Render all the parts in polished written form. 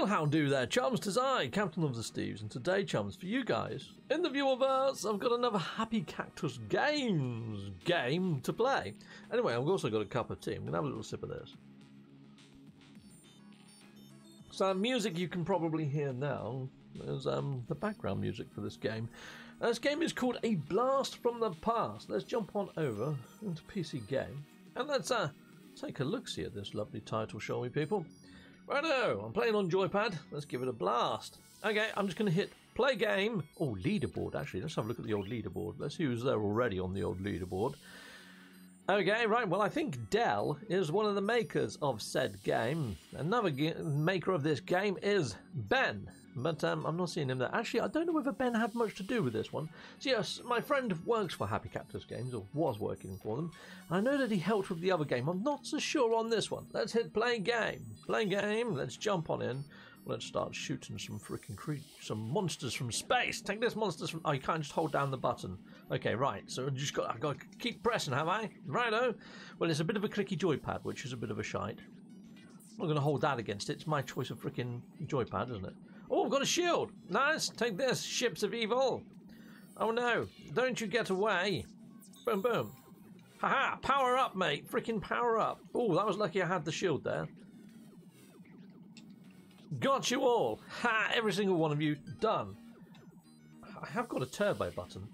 Well, how do there, chums? 'Tis I, Captain of the Steves, and today, chums, for you guys, in the viewerverse, I've got another Happy Cactus Games game to play. Anyway, I've also got a cup of tea. I'm going to have a little sip of this. So, music you can probably hear now is the background music for this game. Now, this game is called A Blast From The Past. Let's jump on over into PC Game, and let's take a look-see at this lovely title, shall we, people? Righto, I'm playing on joypad. Let's give it a blast. Okay, I'm just going to hit play game. Oh, leaderboard, actually. Let's have a look at the old leaderboard. Let's see who's there already on the old leaderboard. Okay, right. Well, I think Dell is one of the makers of said game. Another maker of this game is Ben. But I'm not seeing him there. Actually, I don't know whether Ben had much to do with this one. So, yes, my friend works for Happy Cactus Games, or was working for them. I know that he helped with the other game. I'm not so sure on this one. Let's hit play game. Play game. Let's jump on in. Let's start shooting some freaking monsters from space. Take this monsters from... Oh, you can't just hold down the button. Okay, right. So I've got to keep pressing, have I? Righto. Well, it's a bit of a clicky joypad, which is a bit of a shite. I'm not going to hold that against it. It's my choice of freaking joypad, isn't it? Oh, I've got a shield. Nice. Take this, ships of evil. Oh, no. Don't you get away. Boom, boom. Haha. Power up, mate. Freaking power up. Oh, that was lucky I had the shield there. Got you all! Ha! Every single one of you done. I have got a turbo button.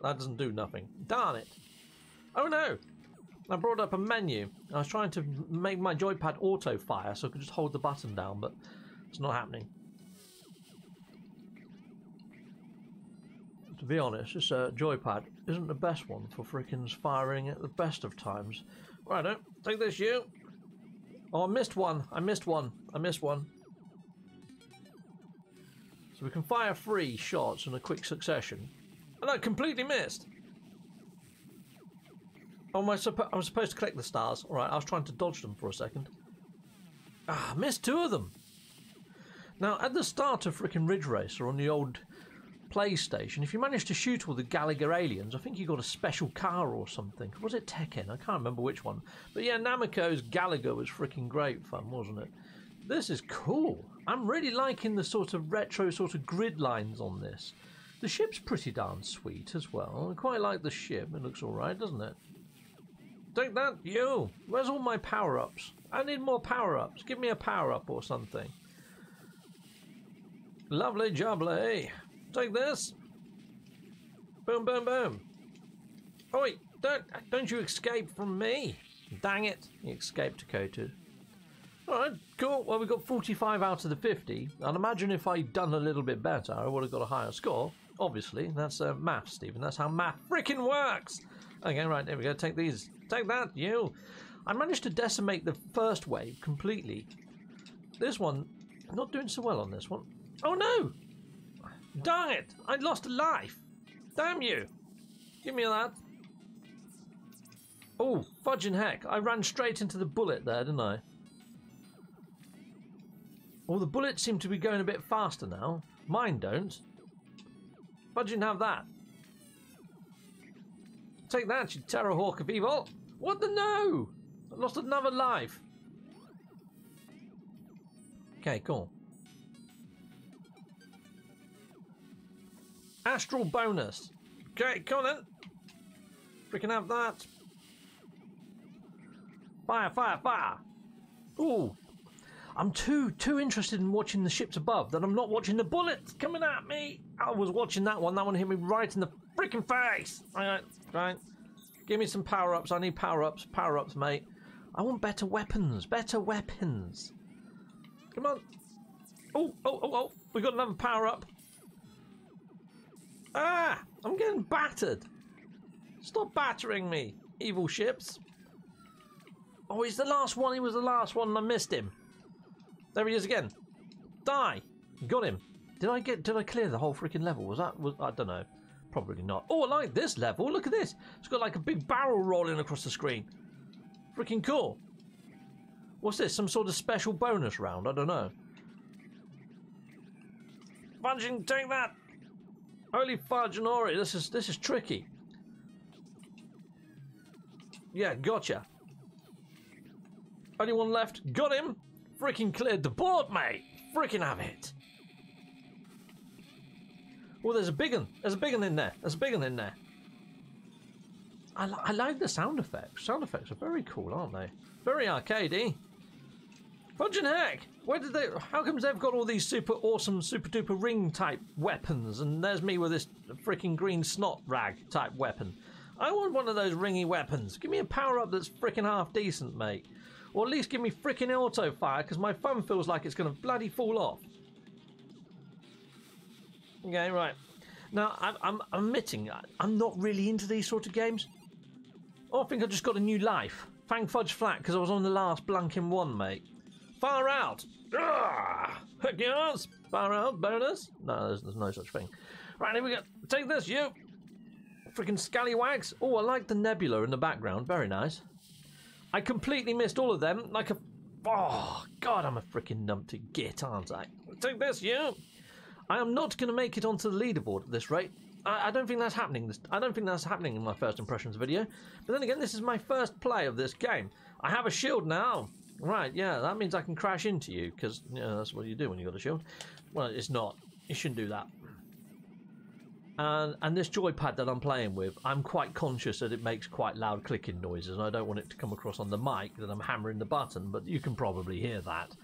That doesn't do nothing. Darn it! Oh no! I brought up a menu. I was trying to make my joypad auto fire so I could just hold the button down, but it's not happening. To be honest, this joypad isn't the best one for frickin' firing at the best of times. Righto, take this, you! Oh, I missed one. I missed one. I missed one. So we can fire 3 shots in a quick succession. And I completely missed. Oh, I was supposed to collect the stars. All right, I was trying to dodge them for a second. Ah, I missed 2 of them. Now, at the start of frickin' Ridge Racer on the old PlayStation, if you managed to shoot all the Galaga aliens, I think you got a special car or something. Was it Tekken? I can't remember which one. But yeah, Namco's Galaga was freaking great fun, wasn't it? This is cool. I'm really liking the sort of retro sort of grid lines on this. The ship's pretty darn sweet as well. I quite like the ship. It looks alright, doesn't it? Take that, you! Where's all my power-ups? I need more power-ups. Give me a power-up or something. Lovely jubbly. Take this. Boom, boom, boom. Oi, don't you escape from me. Dang it. He escaped, Dakota. Alright, cool. Well, we got 45 out of the 50. I'd imagine if I'd done a little bit better, I would have got a higher score. Obviously, that's math, Stephen. That's how math freaking works. Okay, right, there we go. Take these. Take that, you. I managed to decimate the first wave completely. This one, I'm not doing so well on this one. Oh, no. Dang it! I lost a life! Damn you! Give me that. Oh, fudging heck. I ran straight into the bullet there, didn't I? Well, the bullets seem to be going a bit faster now. Mine don't. Fudging have that. Take that, you terror hawk of evil. What the no? I lost another life. Okay, cool. Astral bonus. Okay, come on then. Freaking have that. Fire, fire, fire. Ooh. I'm too interested in watching the ships above that I'm not watching the bullets coming at me. I was watching that one. That one hit me right in the freaking face. Alright, right. Give me some power-ups. I need power-ups. Power-ups, mate. I want better weapons. Better weapons. Come on. Oh, oh, oh, oh. We got another power-up. Ah! I'm getting battered! Stop battering me, evil ships! Oh, he's the last one, he was the last one and I missed him. There he is again. Die! Got him. Did I clear the whole freaking level? I don't know. Probably not. Oh, I like this level, look at this! It's got like a big barrel rolling across the screen. Freaking cool. What's this, some sort of special bonus round? I don't know. Bunching, take that! Holy fudge and Ori, this is tricky. Yeah, gotcha. Only one left. Got him. Freaking cleared the board, mate. freaking have it. Oh, there's a big one. There's a big one in there. There's a big one in there. I like the sound effects. Sound effects are very cool, aren't they? Very arcadey. Fudging heck! Where did they? How come they've got all these super awesome, super duper ring type weapons, and there's me with this freaking green snot rag type weapon? I want one of those ringy weapons. Give me a power up that's freaking half decent, mate. Or at least give me freaking auto fire, because my phone feels like it's going to bloody fall off. Okay, right. Now I'm admitting I'm not really into these sort of games. Oh, I think I just got a new life. Fang fudge flat, because I was on the last blanking one, mate. Far out! Heck yes! Far out, bonus! No, there's no such thing. Right, here we go. Take this, you! Freaking scallywags! Oh, I like the nebula in the background. Very nice. I completely missed all of them. Like a... Oh, God, I'm a freaking numpty git, aren't I? Take this, you! I am not going to make it onto the leaderboard at this rate. I don't think that's happening. I don't think that's happening in my first impressions video. But then again, this is my first play of this game. I have a shield now. Right, yeah, that means I can crash into you, because you know, that's what you do when you got a shield. Well, it's not. You shouldn't do that. And this joypad that I'm playing with, I'm quite conscious that it makes quite loud clicking noises, and I don't want it to come across on the mic that I'm hammering the button, but you can probably hear that,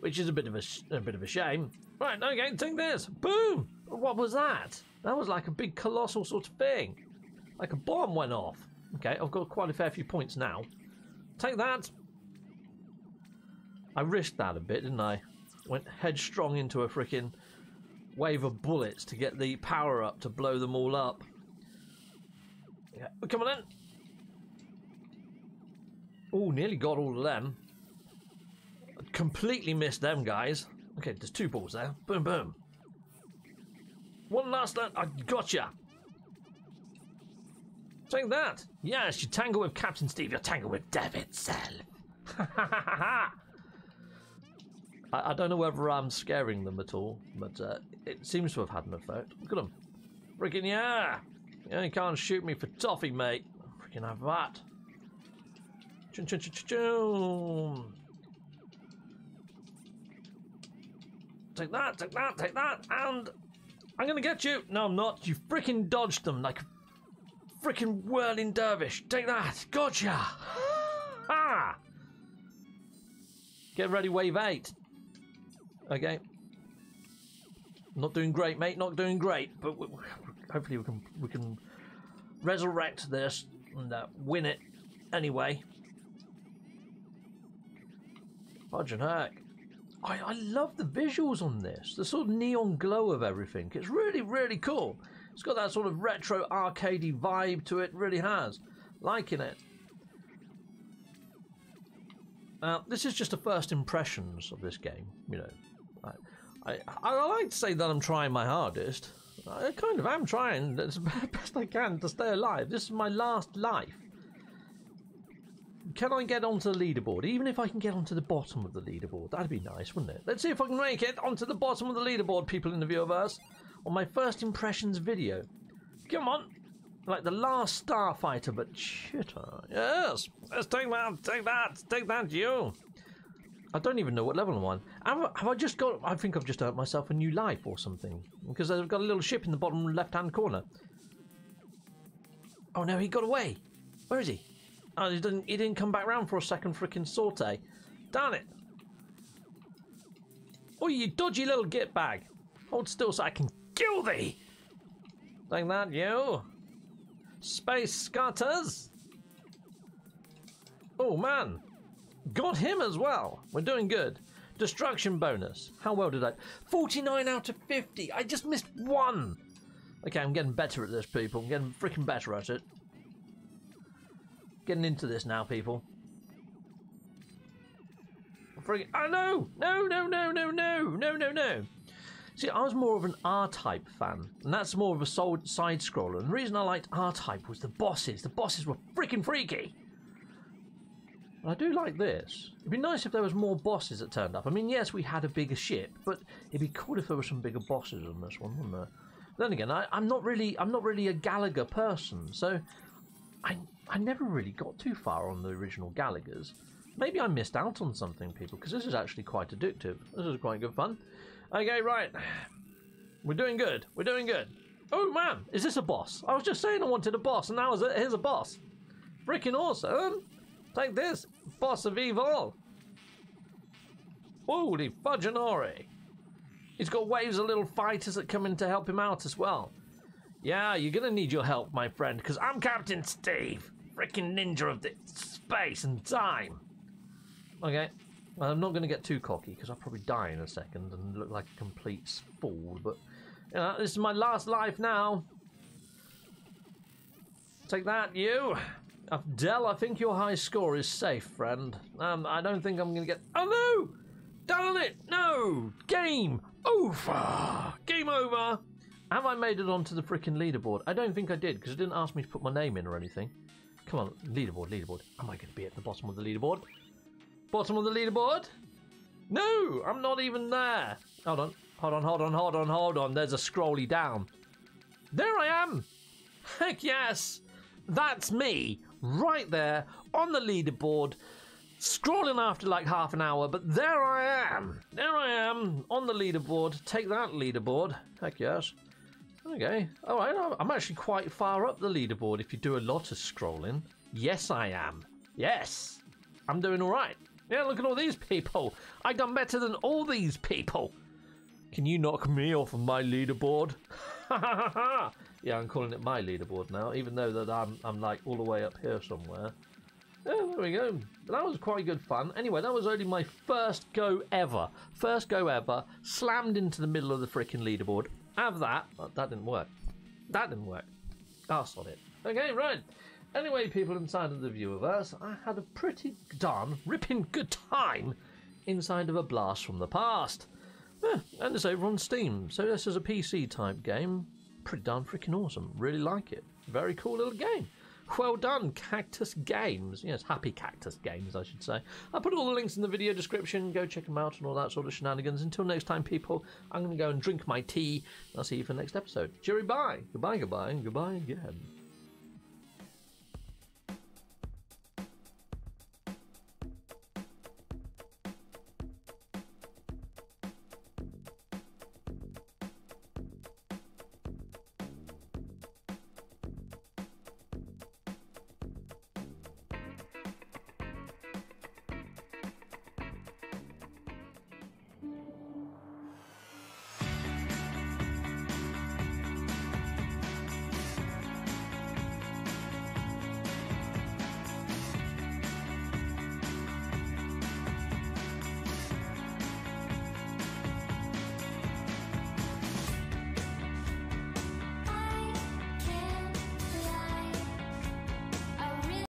which is a bit of a shame. Right, okay, take this. Boom! What was that? That was like a big colossal sort of thing. Like a bomb went off. Okay, I've got quite a fair few points now. Take that. I risked that a bit, didn't I? Went headstrong into a freaking wave of bullets to get the power up to blow them all up. Yeah, come on in. Oh, nearly got all of them. I completely missed them, guys. Okay, there's two balls there. Boom, boom. One last one. I gotcha. Take that. Yes, you tangle with Captain Steve, you tangle with death itself. Ha ha ha ha. I don't know whether I'm scaring them at all, but it seems to have had an effect. Look at them. Freaking yeah! Yeah, you can't shoot me for toffee, mate. Freaking have that. Chun chun chun chun. Take that, take that, take that, and I'm gonna get you! No, I'm not. You freaking dodged them like a freaking whirling dervish. Take that! Gotcha! Ah! Get ready, wave 8. Okay, not doing great, mate. Not doing great, but hopefully we can resurrect this and win it anyway. Fudging heck! I love the visuals on this. The sort of neon glow of everything. It's really really cool. It's got that sort of retro arcadey vibe to it. Really has. Liking it. Now this is just the first impressions of this game. You know. I like to say that I'm trying my hardest. I kind of am trying as best I can to stay alive. This is my last life. Can I get onto the leaderboard? Even if I can get onto the bottom of the leaderboard, that'd be nice, wouldn't it? Let's see if I can make it onto the bottom of the leaderboard, people in the viewerverse, on my first impressions video. Come on. Like the last starfighter, but shit. Yes. Let's take that. Take that. Take that, you. I don't even know what level I'm on. Have I just got... I think I've just earned myself a new life or something. Because I've got a little ship in the bottom left-hand corner. Oh, no, he got away. Where is he? Oh, he didn't come back round for a second frickin' saute. Darn it. Oh, you dodgy little git bag. Hold still so I can kill thee. Like that, you. Space scatters. Oh, man. Got him as well. We're doing good. Destruction bonus. How well did I... 49 out of 50. I just missed one. Okay, I'm getting better at this, people. I'm getting freaking better at it. Getting into this now, people. Freaking... Oh, no! No, no, no, no, no, no, no, no. See, I was more of an R-type fan, and that's more of a side-scroller. And the reason I liked R-type was the bosses. The bosses were freaking freaky. I do like this. It'd be nice if there was more bosses that turned up. I mean, yes, we had a bigger ship, but it'd be cool if there were some bigger bosses on this one, wouldn't there? Then again, I'm not really a Galaga person, so I never really got too far on the original Galagas. Maybe I missed out on something, people, because this is actually quite addictive. This is quite good fun. Okay, right. We're doing good. We're doing good. Oh, man. Is this a boss? I was just saying I wanted a boss, and now here's a boss. Freaking awesome. Take this, boss of evil. Holy fudginori. He's got waves of little fighters that come in to help him out as well. Yeah, you're going to need your help, my friend, because I'm Captain Steve. Freaking ninja of the space and time. Okay, I'm not going to get too cocky because I'll probably die in a second and look like a complete fool, but you know, this is my last life now. Take that, you. Dell, I think your high score is safe, friend. I don't think I'm going to get... Oh, no! Darn it! No! Game over! Game over! Have I made it onto the frickin' leaderboard? I don't think I did because it didn't ask me to put my name in or anything. Come on, leaderboard, leaderboard. Am I going to be at the bottom of the leaderboard? Bottom of the leaderboard? No! I'm not even there. Hold on. Hold on, hold on, hold on, hold on. There's a scrolly down. There I am! Heck yes! That's me! Right there, on the leaderboard, scrolling after like half an hour, but there I am! There I am, on the leaderboard. Take that, leaderboard. Heck yes. Okay. Alright, I'm actually quite far up the leaderboard if you do a lot of scrolling. Yes, I am. Yes! I'm doing alright. Yeah, look at all these people. I've done better than all these people. Can you knock me off of my leaderboard? Ha ha ha ha! Yeah, I'm calling it my leaderboard now, even though that I'm like all the way up here somewhere. Yeah, there we go. That was quite good fun. Anyway, that was only my first go ever. First go ever. Slammed into the middle of the frickin' leaderboard. Have that. Oh, that didn't work. That didn't work. Oh, sod it. Okay, right. Anyway, people inside of the viewerverse, I had a pretty darn ripping good time inside of A Blast From The Past. Yeah, and it's over on Steam. So this is a PC-type game. Pretty darn freaking awesome. Really like it. Very cool little game. Well done, Cactus Games. Yes, Happy Cactus Games, I should say. I'll put all the links in the video description. Go check them out and all that sort of shenanigans. Until next time, people, I'm going to go and drink my tea. I'll see you for the next episode. Cheery bye. Goodbye, goodbye, and goodbye again.